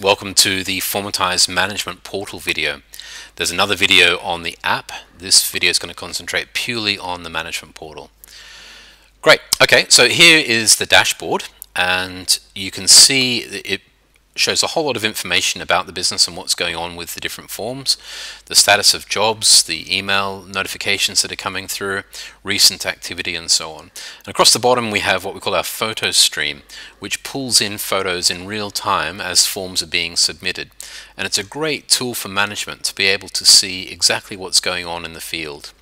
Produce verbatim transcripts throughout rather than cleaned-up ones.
Welcome to the Formitize Management Portal video. There's another video on the app. This video is going to concentrate purely on the management portal. Great. Okay, so here is the dashboard, and you can see it shows a whole lot of information about the business and what's going on with the different forms, the status of jobs, the email notifications that are coming through, recent activity, and so on. And across the bottom we have what we call our photo stream, which pulls in photos in real time as forms are being submitted. And it's a great tool for management to be able to see exactly what's going on in the field.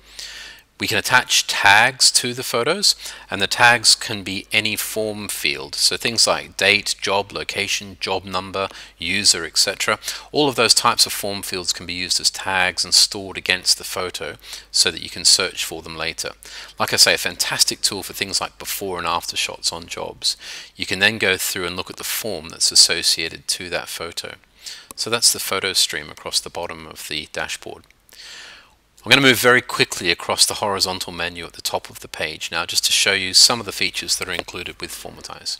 We can attach tags to the photos, and the tags can be any form field. So things like date, job, location, job number, user, et cetera. All of those types of form fields can be used as tags and stored against the photo so that you can search for them later. Like I say, a fantastic tool for things like before and after shots on jobs. You can then go through and look at the form that's associated to that photo. So that's the photo stream across the bottom of the dashboard. I'm going to move very quickly across the horizontal menu at the top of the page now, just to show you some of the features that are included with Formitize.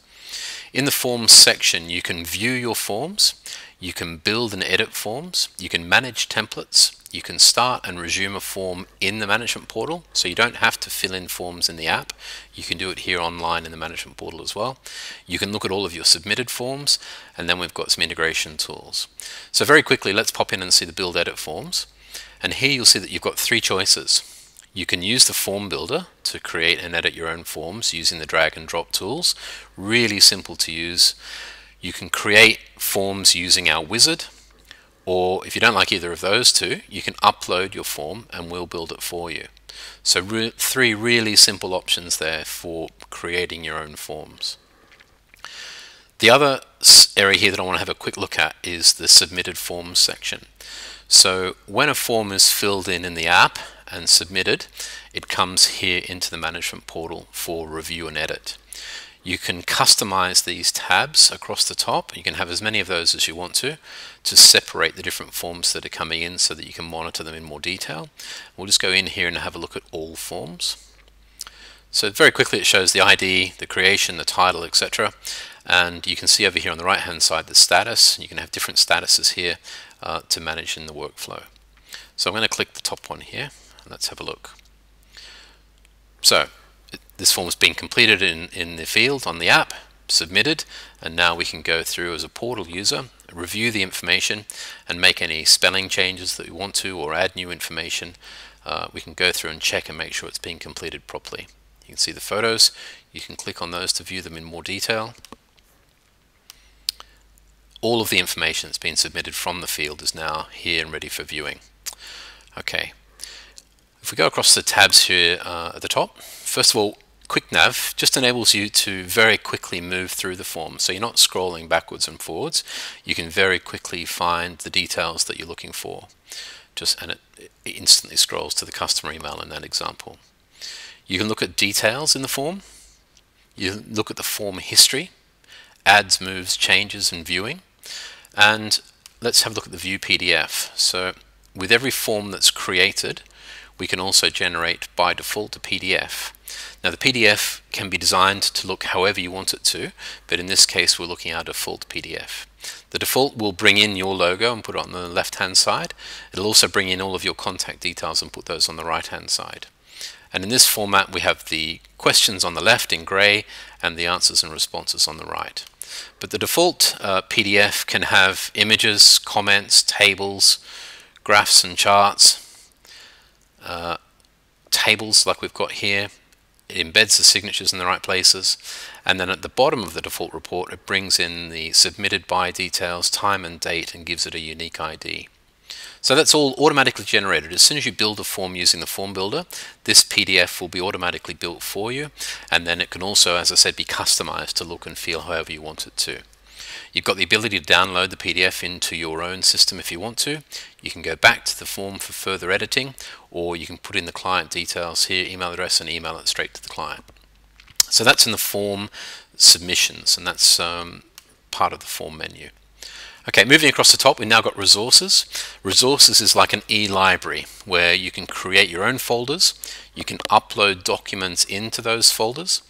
In the Forms section, you can view your forms, you can build and edit forms, you can manage templates, you can start and resume a form in the management portal, so you don't have to fill in forms in the app. You can do it here online in the management portal as well. You can look at all of your submitted forms, and then we've got some integration tools. So very quickly, let's pop in and see the build edit forms. And here you'll see that you've got three choices. You can use the form builder to create and edit your own forms using the drag and drop tools. Really simple to use. You can create forms using our wizard, or if you don't like either of those two, you can upload your form and we'll build it for you. So re- three really simple options there for creating your own forms. The other area here that I want to have a quick look at is the submitted forms section. So when a form is filled in in the app and submitted, it comes here into the management portal for review and edit. You can customize these tabs across the top. You can have as many of those as you want to, to separate the different forms that are coming in so that you can monitor them in more detail. We'll just go in here and have a look at all forms. So very quickly it shows the I D, the creation, the title, et cetera. And you can see over here on the right hand side the status. You can have different statuses here uh, to manage in the workflow. So I'm going to click the top one here and let's have a look. So it, this form has been completed in, in the field on the app, submitted, and now we can go through as a portal user, review the information and make any spelling changes that we want to or add new information. Uh, we can go through and check and make sure it's being completed properly. You can see the photos, you can click on those to view them in more detail. All of the information that's been submitted from the field is now here and ready for viewing. Okay, if we go across the tabs here uh, at the top, first of all, Quick Nav just enables you to very quickly move through the form, so you're not scrolling backwards and forwards. You can very quickly find the details that you're looking for, just and it, it instantly scrolls to the customer email in that example. You can look at details in the form, you look at the form history, adds, moves, changes, and viewing. And let's have a look at the view P D F. So with every form that's created, we can also generate by default a P D F. Now the P D F can be designed to look however you want it to, but in this case we're looking at our default P D F. The default will bring in your logo and put it on the left hand side. It'll also bring in all of your contact details and put those on the right hand side. And in this format we have the questions on the left in grey and the answers and responses on the right. But the default uh, P D F can have images, comments, tables, graphs and charts, uh, tables like we've got here. It embeds the signatures in the right places, and then at the bottom of the default report it brings in the submitted by details, time and date, and gives it a unique I D. So that's all automatically generated. As soon as you build a form using the form builder, this P D F will be automatically built for you, and then it can also, as I said, be customized to look and feel however you want it to. You've got the ability to download the P D F into your own system if you want to. You can go back to the form for further editing, or you can put in the client details here, email address, and email it straight to the client. So that's in the form submissions, and that's um, part of the form menu. Okay, moving across the top, we've now got Resources. Resources is like an e-library where you can create your own folders, you can upload documents into those folders,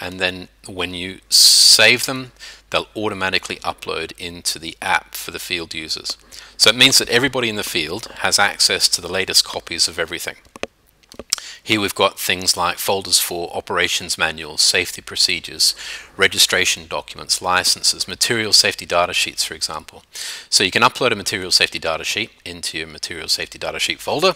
and then when you save them, they'll automatically upload into the app for the field users. So it means that everybody in the field has access to the latest copies of everything. Here we've got things like folders for operations manuals, safety procedures, registration documents, licenses, material safety data sheets, for example. So you can upload a material safety data sheet into your material safety data sheet folder.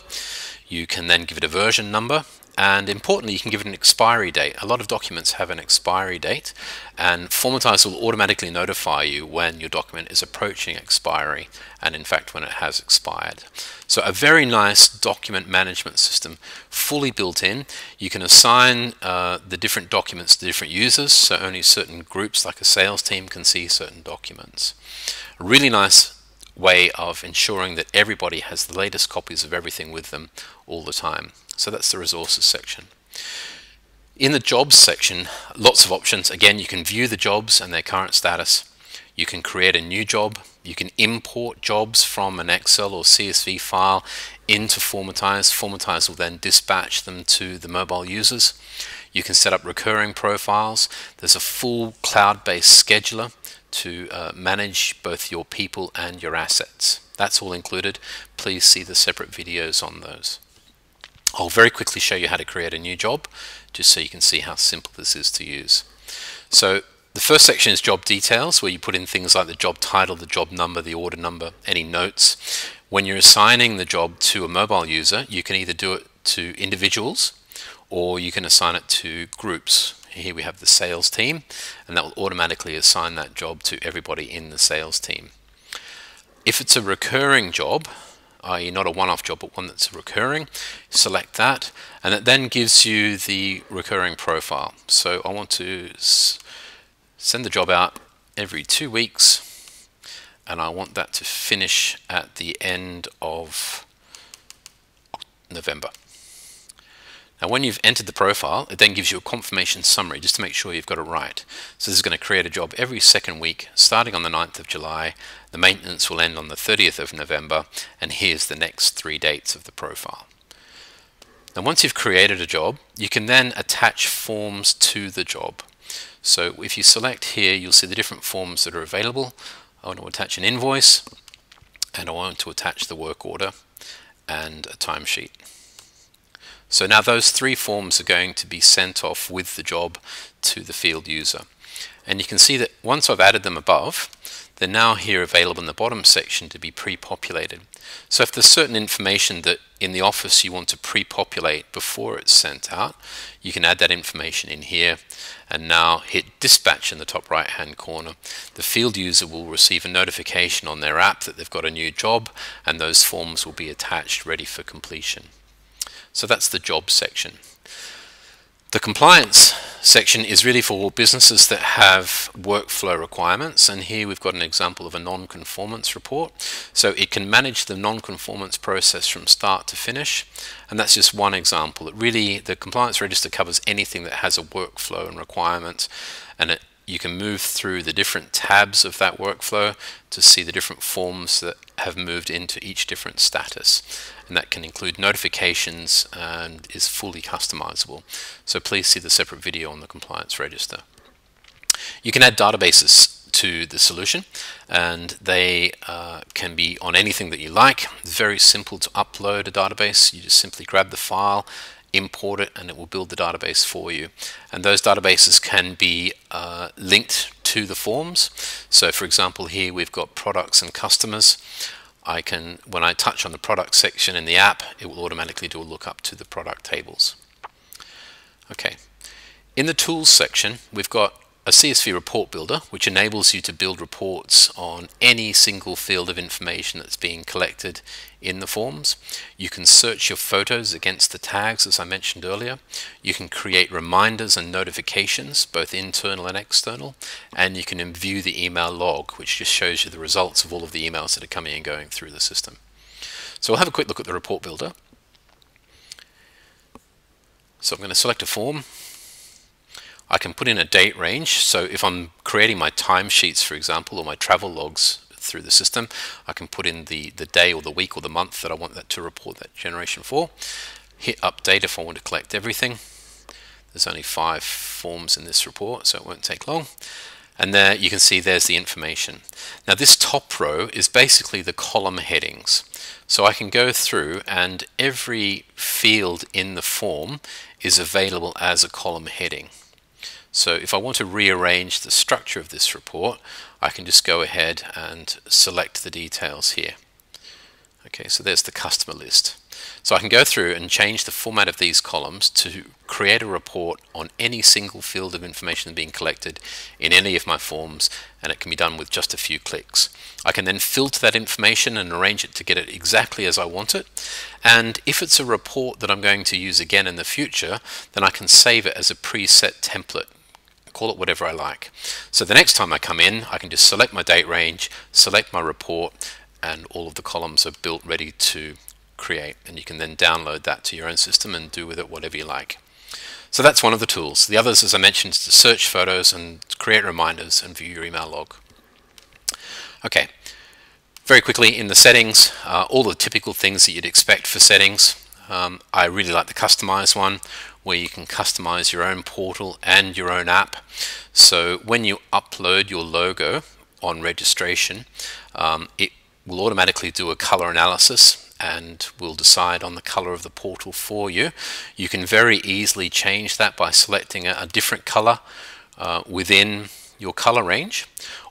You can then give it a version number, and importantly you can give it an expiry date. A lot of documents have an expiry date, and Formitize will automatically notify you when your document is approaching expiry, and in fact when it has expired. So a very nice document management system, fully built in. You can assign uh, the different documents to different users, so only certain groups like a sales team can see certain documents. A really nice way of ensuring that everybody has the latest copies of everything with them all the time. So that's the resources section. In the jobs section, lots of options. Again, you can view the jobs and their current status. You can create a new job. You can import jobs from an Excel or C S V file into Formitize. Formitize will then dispatch them to the mobile users. You can set up recurring profiles. There's a full cloud-based scheduler to uh, manage both your people and your assets. That's all included. Please see the separate videos on those. I'll very quickly show you how to create a new job, just so you can see how simple this is to use. So the first section is job details, where you put in things like the job title, the job number, the order number, any notes. When you're assigning the job to a mobile user, you can either do it to individuals or you can assign it to groups. Here we have the sales team, and that will automatically assign that job to everybody in the sales team. If it's a recurring job, that is not a one-off job but one that's recurring, select that, and it then gives you the recurring profile. So I want to send the job out every two weeks and I want that to finish at the end of November. Now when you've entered the profile, it then gives you a confirmation summary just to make sure you've got it right. So this is going to create a job every second week starting on the ninth of July. The maintenance will end on the thirtieth of November, and here's the next three dates of the profile. Now once you've created a job, you can then attach forms to the job. So if you select here, you'll see the different forms that are available. I want to attach an invoice, and I want to attach the work order and a timesheet. So now those three forms are going to be sent off with the job to the field user. And you can see that once I've added them above, they're now here available in the bottom section to be pre-populated. So if there's certain information that in the office you want to pre-populate before it's sent out, you can add that information in here, and now hit dispatch in the top right hand corner. The field user will receive a notification on their app that they've got a new job, and those forms will be attached ready for completion. So that's the job section. The compliance section is really for all businesses that have workflow requirements, and here we've got an example of a non-conformance report. So it can manage the non-conformance process from start to finish, and that's just one example. It really, the compliance register covers anything that has a workflow and requirement, and it, you can move through the different tabs of that workflow to see the different forms that have moved into each different status, and that can include notifications and is fully customizable. So please see the separate video on the compliance register. You can add databases to the solution, and they uh, can be on anything that you like. Very simple to upload a database. You just simply grab the file, import it, and it will build the database for you. And those databases can be uh, linked to the forms. So for example, here we've got products and customers. I can, when I touch on the product section in the app, it will automatically do a lookup to the product tables. Okay, in the tools section, we've got a C S V report builder, which enables you to build reports on any single field of information that's being collected in the forms. You can search your photos against the tags, as I mentioned earlier. You can create reminders and notifications, both internal and external, and you can view the email log, which just shows you the results of all of the emails that are coming and going through the system. So we'll have a quick look at the report builder. So I'm going to select a form. I can put in a date range, so if I'm creating my timesheets, for example, or my travel logs through the system, I can put in the, the day or the week or the month that I want that to report that generation for. Hit update if I want to collect everything. There's only five forms in this report, so it won't take long. And there you can see there's the information. Now this top row is basically the column headings. So I can go through and every field in the form is available as a column heading. So if I want to rearrange the structure of this report, I can just go ahead and select the details here. Okay, so there's the customer list. So I can go through and change the format of these columns to create a report on any single field of information being collected in any of my forms, and it can be done with just a few clicks. I can then filter that information and arrange it to get it exactly as I want it, and if it's a report that I'm going to use again in the future, then I can save it as a preset template. Call it whatever I like. So the next time I come in, I can just select my date range, select my report, and all of the columns are built ready to create, and you can then download that to your own system and do with it whatever you like. So that's one of the tools. The others, as I mentioned, is to search photos and create reminders and view your email log. Okay, very quickly in the settings, uh, all the typical things that you'd expect for settings. Um, I really like the customize one, where you can customize your own portal and your own app. So when you upload your logo on registration, um, it will automatically do a color analysis and will decide on the color of the portal for you. You can very easily change that by selecting a, a different color uh, within your color range,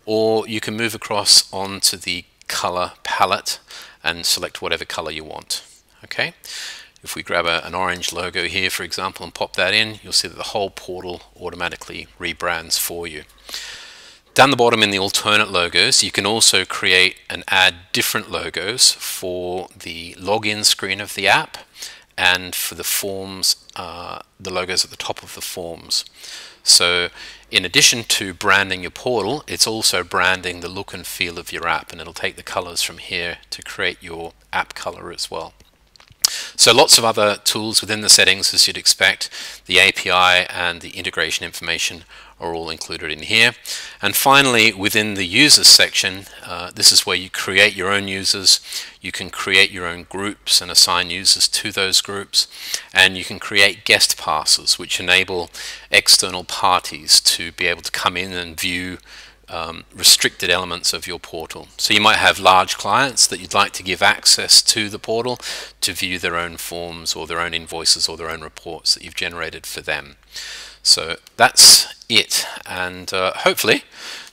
or you can move across onto the color palette and select whatever color you want. Okay, if we grab a, an orange logo here, for example, and pop that in, you'll see that the whole portal automatically rebrands for you. Down the bottom in the alternate logos, you can also create and add different logos for the login screen of the app and for the forms, uh, the logos at the top of the forms. So in addition to branding your portal, it's also branding the look and feel of your app, and it'll take the colors from here to create your app color as well. So lots of other tools within the settings, as you'd expect. The A P I and the integration information are all included in here. And finally, within the users section, uh, this is where you create your own users. You can create your own groups and assign users to those groups. And you can create guest passes, which enable external parties to be able to come in and view Um, restricted elements of your portal. So you might have large clients that you'd like to give access to the portal to view their own forms or their own invoices or their own reports that you've generated for them. So that's it, and uh, hopefully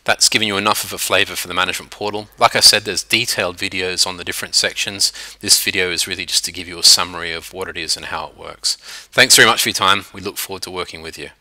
that's given you enough of a flavor for the management portal. Like I said, there's detailed videos on the different sections. This video is really just to give you a summary of what it is and how it works. Thanks very much for your time. We look forward to working with you.